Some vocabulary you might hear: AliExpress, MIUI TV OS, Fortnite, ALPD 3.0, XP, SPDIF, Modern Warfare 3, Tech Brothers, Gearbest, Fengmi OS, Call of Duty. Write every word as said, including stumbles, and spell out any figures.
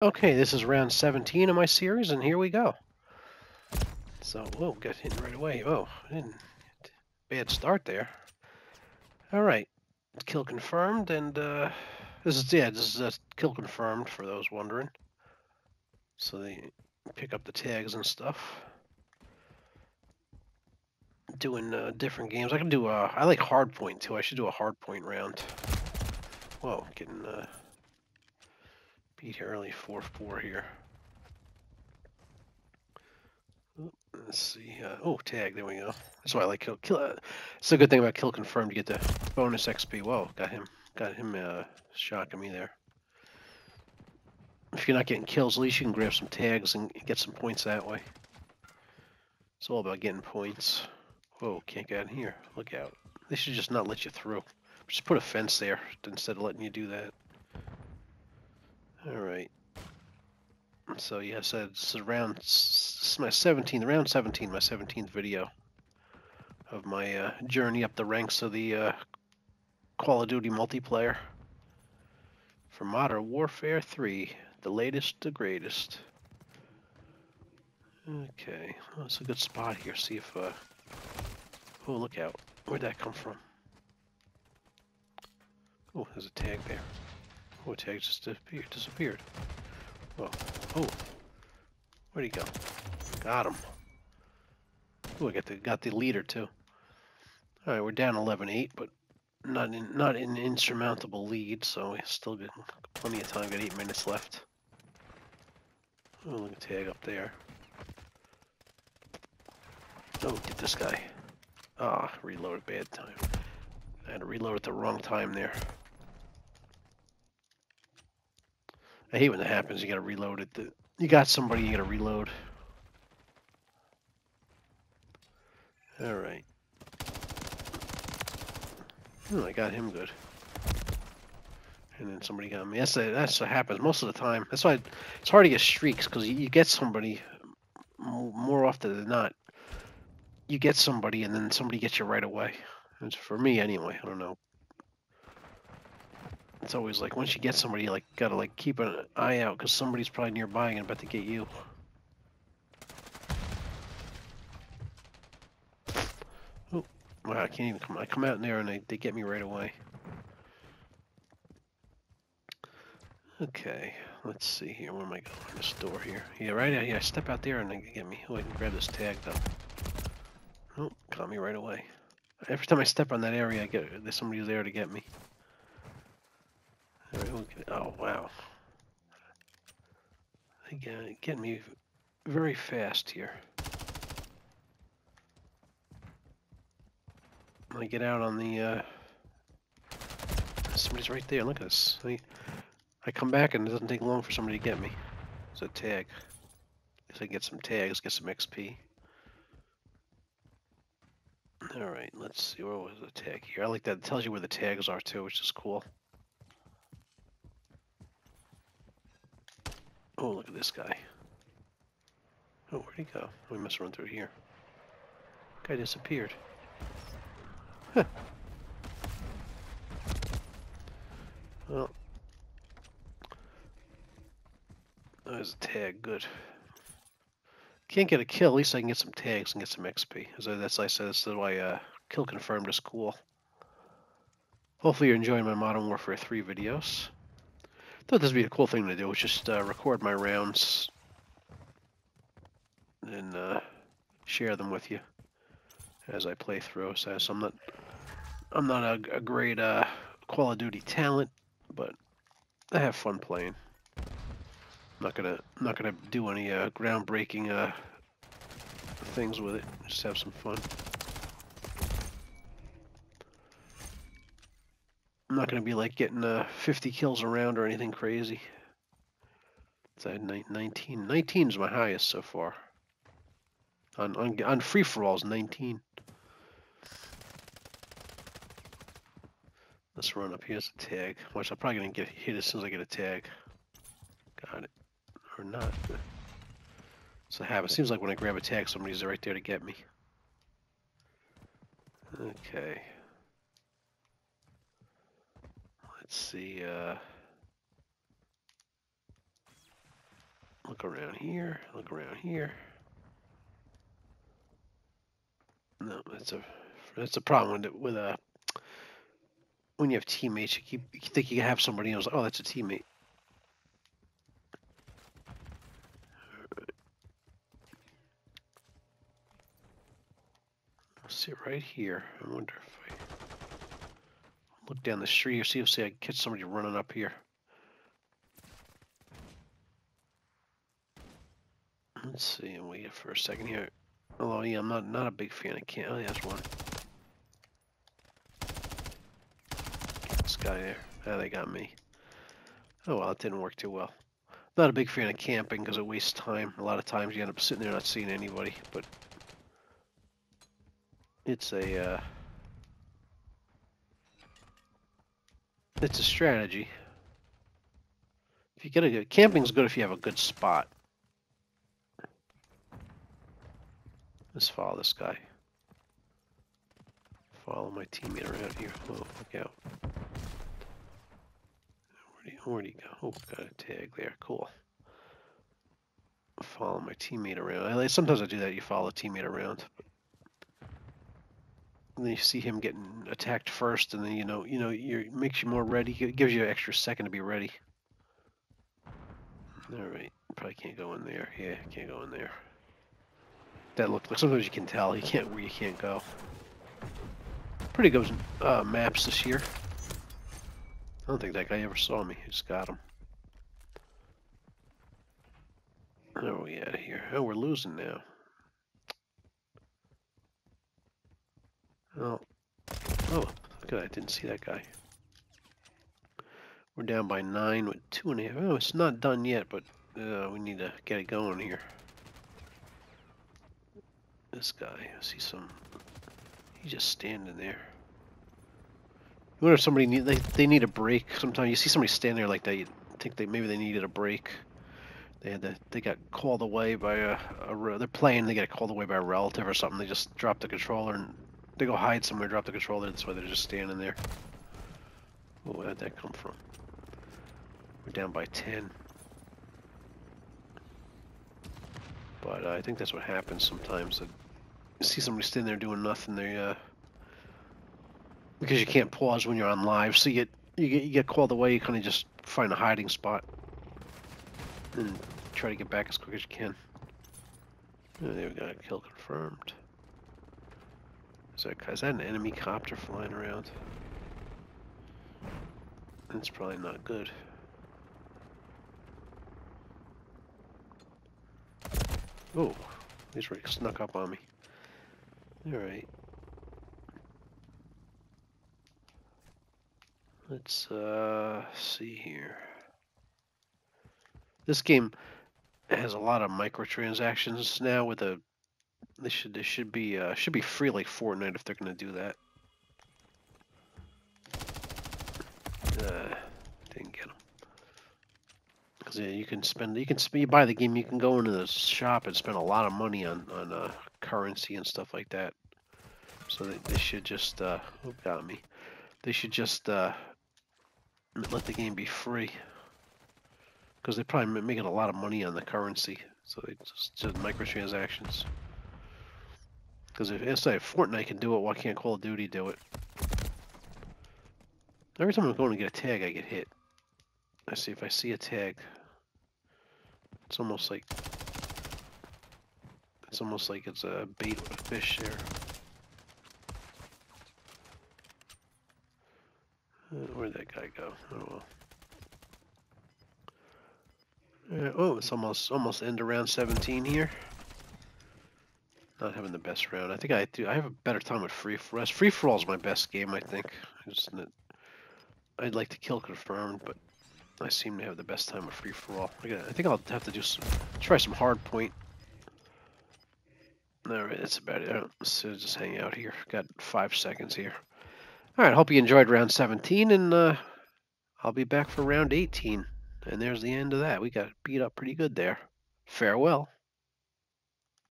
Okay, this is round seventeen of my series, and here we go. So, whoa, got hit right away. Oh, I didn't. Bad start there. All right, kill confirmed, and uh, this is yeah, this is uh, kill confirmed for those wondering. So they pick up the tags and stuff. Doing uh, different games. I can do. Uh, I like hardpoint too. I should do a hardpoint round. Whoa, getting. Uh, Beat early four four here. Let's see. Uh, oh, tag. There we go. That's why I like kill. kill uh, it's a good thing about kill confirmed. You get the bonus X P. Whoa, got him. Got him uh, shocking me there. If you're not getting kills, at least you can grab some tags and get some points that way. It's all about getting points. Whoa, can't get in here. Look out. They should just not let you through. Just put a fence there instead of letting you do that. Alright, so yes, it's around, this is my seventeenth, round seventeen, my seventeenth video of my uh, journey up the ranks of the uh, Call of Duty multiplayer for Modern Warfare three, the latest, the greatest. Okay, well, that's a good spot here, see if, uh... oh, look out, where'd that come from? Oh, there's a tag there. Oh, tag just disappeared. disappeared. Whoa. Oh. Where'd he go? Got him. Oh, I got the got the leader too. All right, we're down eleven eight, but not in not an insurmountable lead, so we still got plenty of time. Got eight minutes left. Oh, look at tag up there. Oh, get this guy. Ah, reload at bad time. I had to reload at the wrong time there. I hate when that happens. You gotta reload it. The, you got somebody, you gotta reload. Alright. Oh, I got him good. And then somebody got me. That's, that's what happens most of the time. That's why it's hard to get streaks, because you, you get somebody more often than not. You get somebody, and then somebody gets you right away. It's for me, anyway. I don't know. It's always like once you get somebody, you like gotta like keep an eye out because somebody's probably nearby and about to get you. Oh, wow! I can't even come. I come out in there and they they get me right away. Okay, let's see here. Where am I going? This door here. Yeah, right out here. I step out there and they get me. Oh, I can grab this tag though. Oh, caught me right away. Every time I step on that area, I get there's somebody there to get me. Oh, wow. Again, getting me very fast here. I get out on the, uh... somebody's right there, look at this. I, I come back and it doesn't take long for somebody to get me. It's a tag. Guess I can get some tags, get some X P. Alright, let's see, where was the tag here? I like that, it tells you where the tags are too, which is cool. Oh, look at this guy. Oh, where'd he go? Oh, we must run through here. Guy disappeared. Huh. Well. Oh, there's a tag. Good. Can't get a kill. At least I can get some tags and get some X P. So that's, like I said, that's why uh, kill confirmed is cool. Hopefully you're enjoying my Modern Warfare three videos. I thought this would be a cool thing to do, was just uh, record my rounds and uh, share them with you as I play through. So I'm not, I'm not a, a great uh, Call of Duty talent, but I have fun playing. I'm not gonna, I'm not gonna do any uh, groundbreaking uh, things with it. Just have some fun. I'm not going to be like getting uh, fifty kills a round or anything crazy. So I had nineteen. nineteen is my highest so far. On on, on free for all is nineteen. Let's run up. Here's a tag. Watch, I'm probably going to get hit as soon as I get a tag. Got it. Or not. It's a habit. It seems like when I grab a tag, somebody's right there to get me. Okay. Let's see, uh, Look around here, look around here. No, that's a that's a problem with with a when you have teammates, you keep you think you have somebody else. Oh, that's a teammate. Sit right here. I wonder if I look down the street or see if see I can catch somebody running up here. Let's see and wait for a second here. Although yeah, I'm not not a big fan of camp. Oh yeah, that's one. Get this guy there. Ah, oh, they got me. Oh well, it didn't work too well. Not a big fan of camping because it wastes time. A lot of times you end up sitting there not seeing anybody, but It's a, uh, it's a strategy. If you get a good, camping's good if you have a good spot. Let's follow this guy. Follow my teammate around here. Whoa, look out. Where'd he, where'd he go? Oh, got a tag there, cool. Follow my teammate around. Sometimes I do that, you follow a teammate around. But and then you see him getting attacked first, and then you know, you know, you're, it makes you more ready. It gives you an extra second to be ready. All right, probably can't go in there. Yeah, can't go in there. That looked like sometimes you can tell you can't where you can't go. Pretty good uh, maps this year. I don't think that guy ever saw me. I just got him. Where are we out of here? Oh, we're losing now. Oh, oh, good, I didn't see that guy. We're down by nine with two and a half. Oh, it's not done yet, but uh, we need to get it going here. This guy, I see some, he's just standing there. You wonder if somebody need, they, they need a break. Sometimes you see somebody stand there like that, you think they, maybe they needed a break. They had to, they got called away by a, a, they're playing, they got called away by a relative or something. They just dropped the controller and they go hide somewhere, drop the controller, that's why they're just standing there. Oh, where did that come from? We're down by ten. But uh, I think that's what happens sometimes. You see somebody standing there doing nothing, they, uh... because you can't pause when you're on live, so you get, you get, you get called away, you kind of just find a hiding spot. And try to get back as quick as you can. Oh, there we go, kill confirmed. So, is that an enemy copter flying around? That's probably not good. Oh, these were snuck up on me. Alright. Let's uh, see here. This game has a lot of microtransactions now with a This should this should be uh, should be free like Fortnite if they're gonna do that. Uh, didn't get them. Cause yeah, you can spend you can you buy the game, you can go into the shop and spend a lot of money on on uh, currency and stuff like that. So they, they should just uh, oh, got me. They should just uh, let the game be free. Cause they're probably making a lot of money on the currency, so they just, just microtransactions. Because if it's like Fortnite can do it, why can't Call of Duty do it? Every time I'm going to get a tag, I get hit. I see if I see a tag. It's almost like it's almost like it's a bait with a fish there. Where'd that guy go? Oh well. Oh, it's almost almost end of round seventeen here. Not having the best round. I think I do. I have a better time with free for us. Free for all is my best game, I think. I just, I'd like to kill confirmed, but I seem to have the best time with free for all. I, gotta, I think I'll have to do some, try some hard point. All right, that's about it. So just hang out here. Got five seconds here. All right, hope you enjoyed round seventeen, and uh, I'll be back for round eighteen. And there's the end of that. We got beat up pretty good there. Farewell.